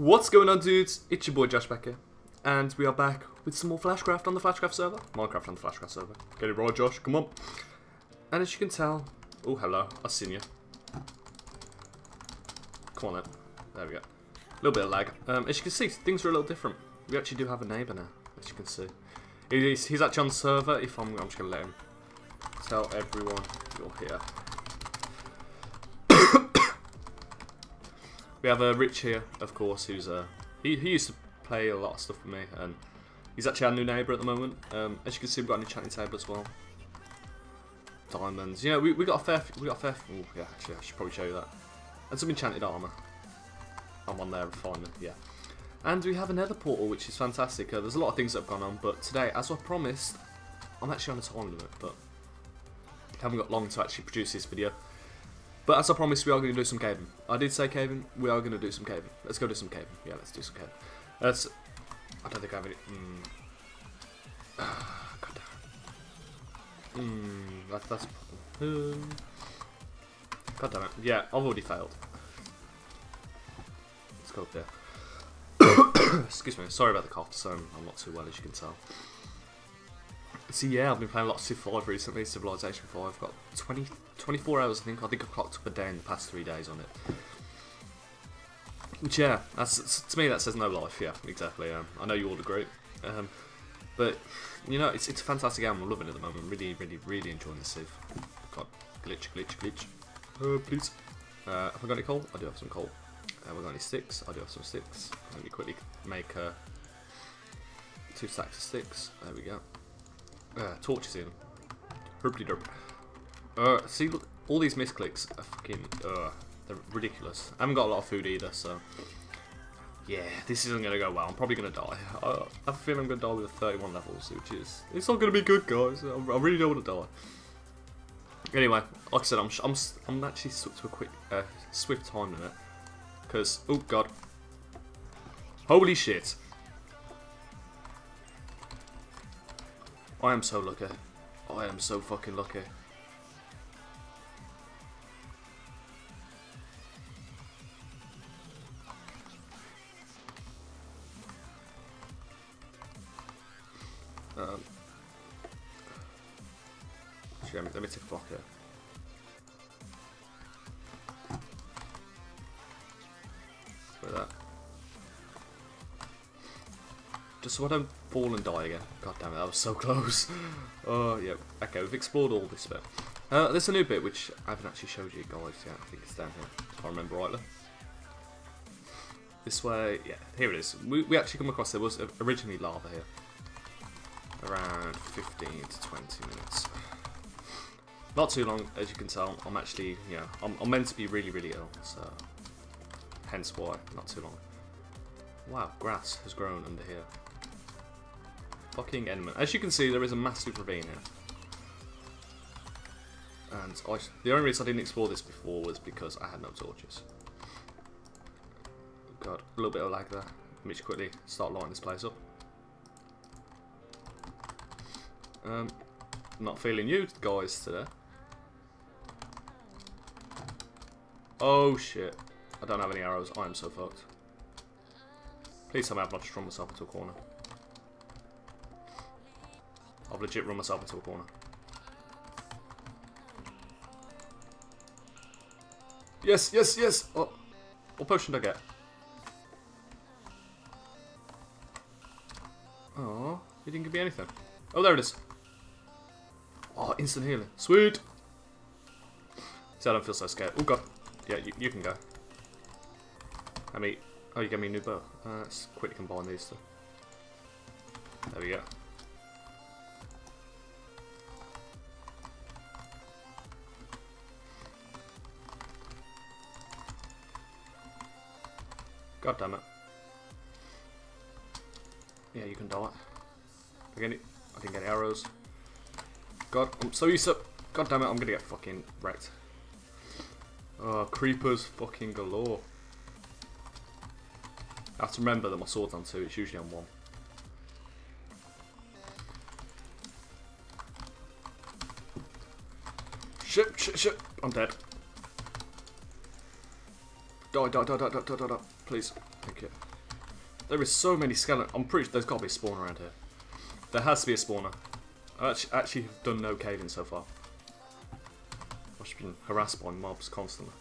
What's going on, dudes? It's your boy Josh Becker, and we are back with some more Flashcraft on the Flashcraft server. Minecraft on the Flashcraft server. Get it right, Josh, come on. And as you can tell... Oh, hello, I've seen you. Come on then. There we go. A little bit of lag. As you can see, things are a little different. We actually do have a neighbour now, as you can see. He's actually on the server. I'm just going to let him tell everyone you're here. We have Rich here, of course, who's he used to play a lot of stuff with me, and he's actually our new neighbour at the moment. As you can see, we've got a new chatting table as well. Diamonds, you know, we got a fair. Oh yeah, actually, I should probably show you that. And some enchanted armour. I'm on there refinement, yeah. And we have another portal, which is fantastic. There's a lot of things that have gone on, but today, as I promised, I'm actually on a time limit, but I haven't got long to actually produce this video. But as I promised, we are going to do some caving. I did say caving. We are going to do some caving. Let's go do some caving. Yeah, let's do some caving. I don't think I have any... God damn. That's a problem. God damn it. Yeah, I've already failed. Let's go up there. Excuse me. Sorry about the cough. So I'm not too well, as you can tell. So yeah, I've been playing a lot of Civ 5 recently, Civilization 5. I've got 24 hours, I think I've clocked up a day in the past 3 days on it. Which, yeah, that's, to me that says no life, yeah, exactly. I know you all agree. But, you know, it's a fantastic game. I'm loving it at the moment. Really, really, really enjoying the Civ. God, glitch. Please. Have I got any coal? I do have some coal. Have I got any sticks? I do have some sticks. Let me quickly make 2 stacks of sticks. There we go. Torches in. Herp-de-derp. See, look, all these misclicks are fucking, they're ridiculous. I haven't got a lot of food either, so... Yeah, this isn't going to go well. I'm probably going to die. I have a feeling I'm going to die with 31 levels, which is... It's not going to be good, guys. I really don't want to die. Anyway, like I said, I'm actually stuck to a quick, swift time limit. Because, oh god. Holy shit. I am so lucky. I am so fucking lucky. Actually, let me take a block here. Look at that. Just so I don't fall and die again. God damn it, that was so close. Oh, yeah. Okay, we've explored all this bit. There's a new bit which I haven't actually showed you guys yet. I think it's down here, if I remember rightly. This way, yeah, here it is. We actually come across, there was originally lava here. Around 15 to 20 minutes. Not too long, as you can tell. I'm actually, you know, I'm meant to be really, really ill, so hence why, not too long. Wow, grass has grown under here. Fucking Enderman. As you can see, there is a massive ravine here. And the only reason I didn't explore this before was because I had no torches. God, a little bit of lag there. Let me just quickly start lighting this place up. Not feeling you guys today. Oh shit. I don't have any arrows. I am so fucked. Please tell me I've not just run myself into a corner. I've legit run myself into a corner. Yes, yes, yes! Oh, what potion did I get? Oh, he didn't give me anything. Oh, there it is. Oh, instant healing. Sweet! See, I don't feel so scared. Oh, God. Yeah, you can go. I mean, oh, you gave me a new bow. Let's quickly combine these two. There we go. God damn it. Yeah, you can die. I didn't get any arrows. God, I'm so used to... God damn it, I'm gonna get fucking wrecked. Oh, creepers fucking galore. I have to remember that my sword's on 2, it's usually on 1. Shit, I'm dead. Die, please. Thank you. There is so many skeletons. I'm pretty sure there's got to be a spawn around here. There has to be a spawner. I've actually done no caving so far. I've just been harassed by mobs constantly.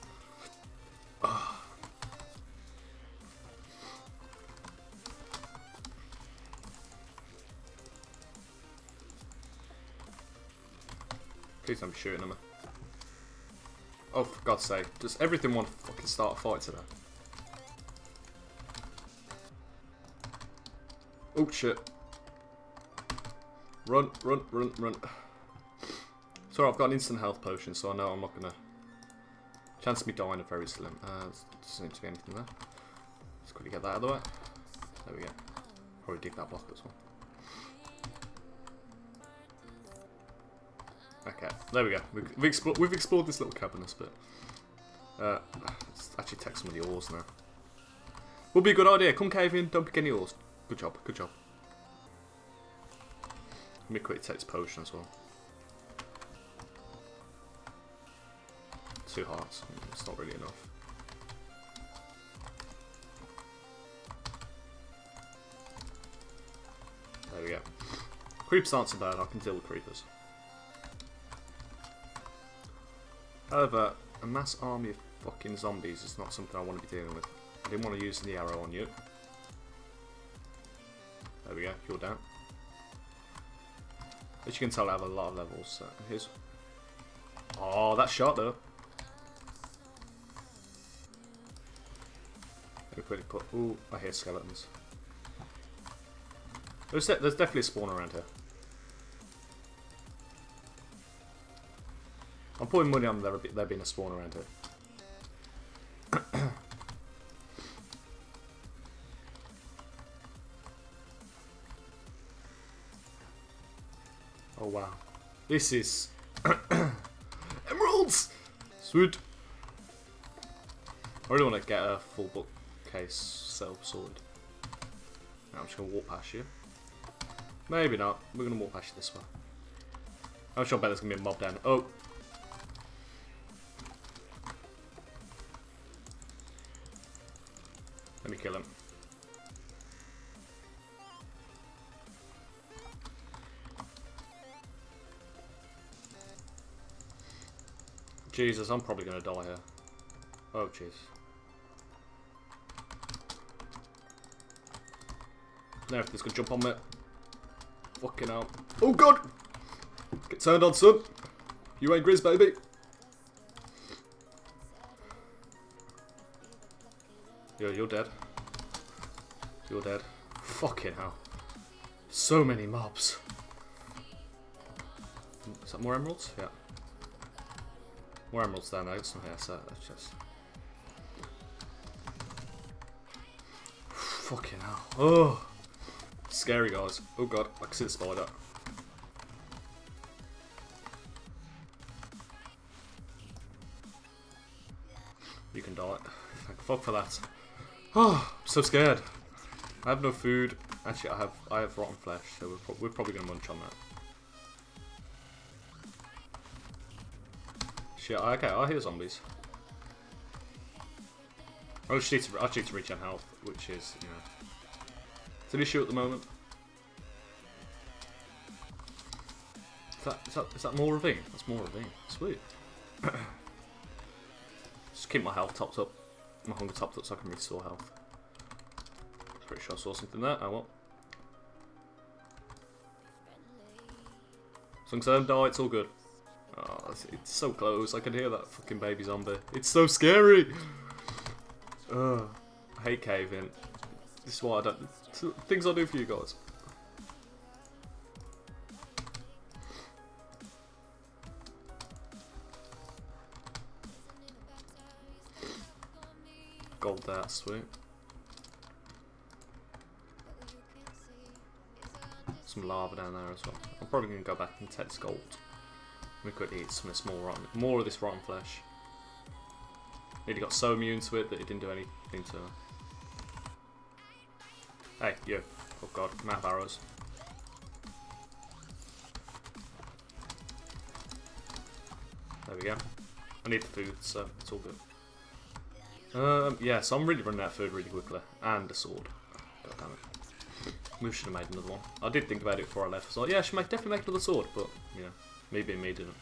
Oh. Please don't be shooting at me. Oh, for God's sake. Does everything want to fucking start a fight today? Oh, shit. Run, run, run, run. It's alright, I've got an instant health potion, so I know I'm not gonna... Chance of me dying are very slim. Doesn't seem to be anything there. Let's quickly get that out of the way. There we go. Probably dig that block as well. Okay, there we go. We've explored this little cabin this bit. Let's actually take some of the ores now. Would be a good idea. Come cave in, don't pick any ores. Good job, good job. Let me quickly take this potion as well. 2 hearts. It's not really enough. There we go. Creepers aren't so bad. I can deal with creepers. However, a mass army of fucking zombies is not something I want to be dealing with. I didn't want to use the arrow on you. There we go. You're down. As you can tell, I have a lot of levels. So here's... Oh, that shot though. Let me quickly put... Ooh, I hear skeletons. There's definitely a spawn around here. I'm putting money on there being a spawn around here. Oh wow. This is... Emeralds! Sweet! I really want to get a full bookcase sword. Now I'm just going to walk past you. Maybe not. We're going to walk past you this way. I'm sure I bet there's going to be a mob down. Oh! Let me kill him. Jesus, I'm probably going to die here. Oh, jeez. Now if this could jump on me. Fucking hell. Oh, God! Get turned on, son. You ain't Grizz, baby. Yo, you're dead. You're dead. Fucking hell. So many mobs. Is that more emeralds? Yeah. More emeralds there now, it's not here, so that's just... Fucking hell. Oh! Scary, guys. Oh god, I can see the spider. You can die. Thank fuck for that. Oh, I'm so scared. I have no food. Actually, I have rotten flesh, so we're probably going to munch on that. Yeah, okay, I hear zombies. I just need to reach on health, which is, you know, it's an issue at the moment. Is that more ravine? That's more ravine. Sweet. Just keep my health topped up, my hunger topped up, so I can restore health. Pretty sure I saw something there. Oh well. Sungsun, die. It's all good. Oh, it's so close. I can hear that fucking baby zombie. It's so scary. Ugh. I hate caving. This is why I don't. Things I do for you guys. Gold there, sweet. Some lava down there as well. I'm probably gonna go back and take this gold. We could eat some of this more of this rotten flesh. It got so immune to it that it didn't do anything to her. Hey, you. Oh god, I'm out of arrows. There we go. I need the food, so it's all good. Yeah, so I'm really running out of food really quickly. And a sword. God damn it. We should have made another one. I did think about it before I left. So yeah, I should definitely make another sword, but you know, maybe it may didn't.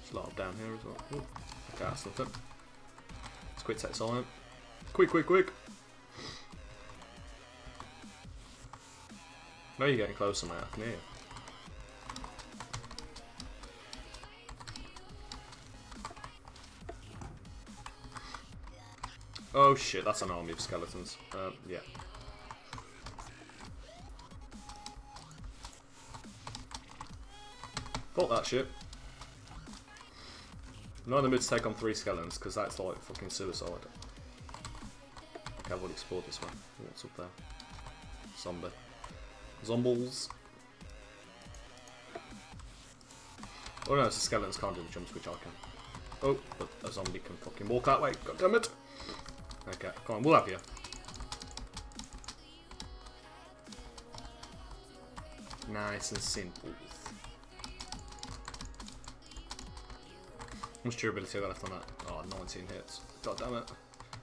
There's a lot of down here as well. Ooh, okay, that's nothing. Let's quit set silent. Quick, quick, quick! No, you're getting closer, mate. I can hear you. Oh shit, that's an army of skeletons. Yeah. Fuck that shit. I'm not in the mood to take on 3 skeletons, because that's like fucking suicide. Okay, I've already explored this one. What's up there? Zombie. Zombles. Oh no, it's the skeletons can't do the jumps, which I can. Oh, but a zombie can fucking walk that way. God damn it! Okay, come on, we'll have you. Nice and simple. How much durability I got left on that? Oh, 19 hits. God damn it.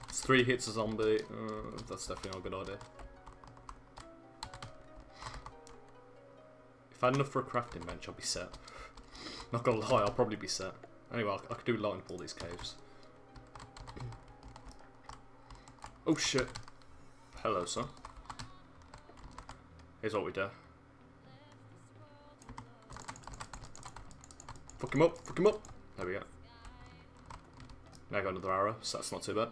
It's 3 hits a zombie. That's definitely not a good idea. If I had enough for a crafting bench, I'll be set. Not gonna lie, I'll probably be set. Anyway, I could do lighting for all these caves. Oh shit. Hello, son. Here's what we do. Fuck him up, fuck him up. There we go. Now I got another arrow, so that's not too bad.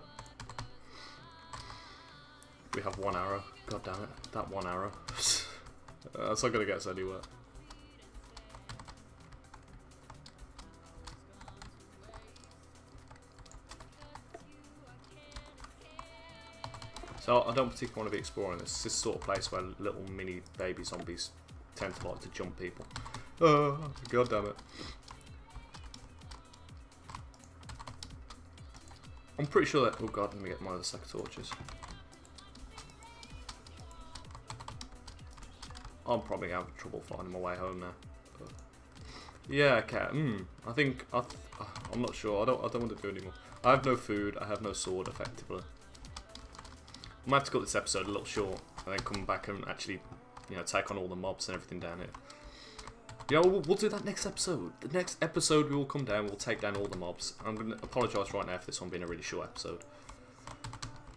We have 1 arrow. God damn it, that 1 arrow. That's not gonna get us anywhere. So I don't particularly want to be exploring this. This is the sort of place where little mini baby zombies tend to like to jump people. Oh, god damn it. I'm pretty sure that... Oh god, let me get my other stack of torches. I'm probably going to have trouble finding my way home now. But yeah, okay. I think... I'm not sure. I don't want to do it anymore. I have no food. I have no sword, effectively. I might have to cut this episode a little short and then come back and actually, you know, take on all the mobs and everything down here. Yeah, we'll do that next episode. The next episode we will come down, we'll take down all the mobs. I'm going to apologise right now for this one being a really short episode.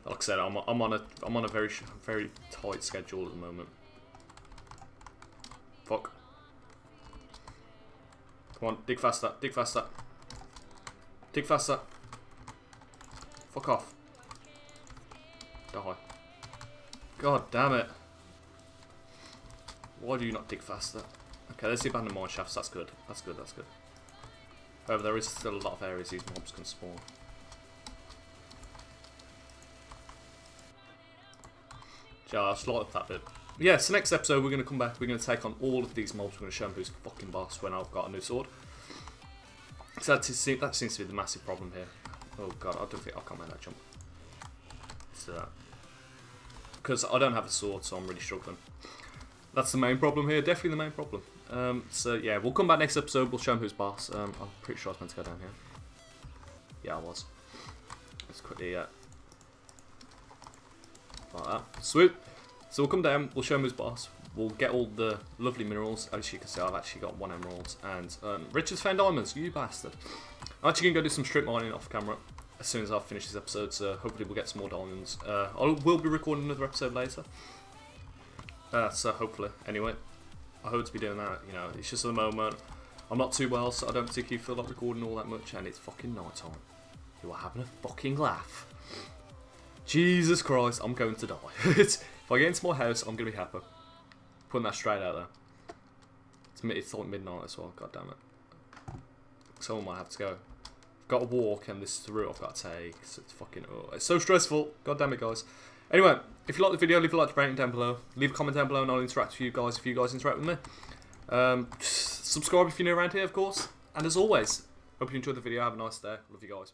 Like I said, I'm on a very tight schedule at the moment. Fuck. Come on, dig faster, dig faster. Dig faster. Fuck off. Die. God damn it. Why do you not dig faster? Okay, there's the abandoned mine shafts, that's good. That's good, that's good. However, there is still a lot of areas these mobs can spawn. Yeah, I'll slide up that bit. Yeah, so next episode we're going to come back, we're going to take on all of these mobs, we're going to show them who's fucking boss when I've got a new sword. So that seems to be the massive problem here. Oh god, I can't make that jump. Let's do that. Because I don't have a sword, so I'm really struggling. That's the main problem here, definitely the main problem. So yeah, we'll come back next episode, we'll show him who's boss. I'm pretty sure I was meant to go down here. Yeah, I was. Let's quickly, like that. Swoop! So we'll come down, we'll show him who's boss, we'll get all the lovely minerals. As you can see, I've actually got 1 emerald, and Richard's found diamonds, you bastard. I'm actually going to go do some strip mining off camera as soon as I finish this episode, so hopefully we'll get some more diamonds. I will be recording another episode later. So hopefully, anyway, I hope to be doing that, you know, it's just at the moment, I'm not too well, so I don't particularly feel like recording all that much, and it's fucking night time. You are having a fucking laugh. Jesus Christ, I'm going to die. If I get into my house, I'm going to be happy. Putting that straight out there. It's like midnight as well, god damn it. Someone might have to go. I've got to walk, and this is the route I've got to take, so it's fucking, oh, it's so stressful, god damn it guys. Anyway, if you like the video, leave a like to break it down below. Leave a comment down below and I'll interact with you guys if you guys interact with me. Subscribe if you're new around here, of course. And as always, hope you enjoyed the video. Have a nice day. Love you guys.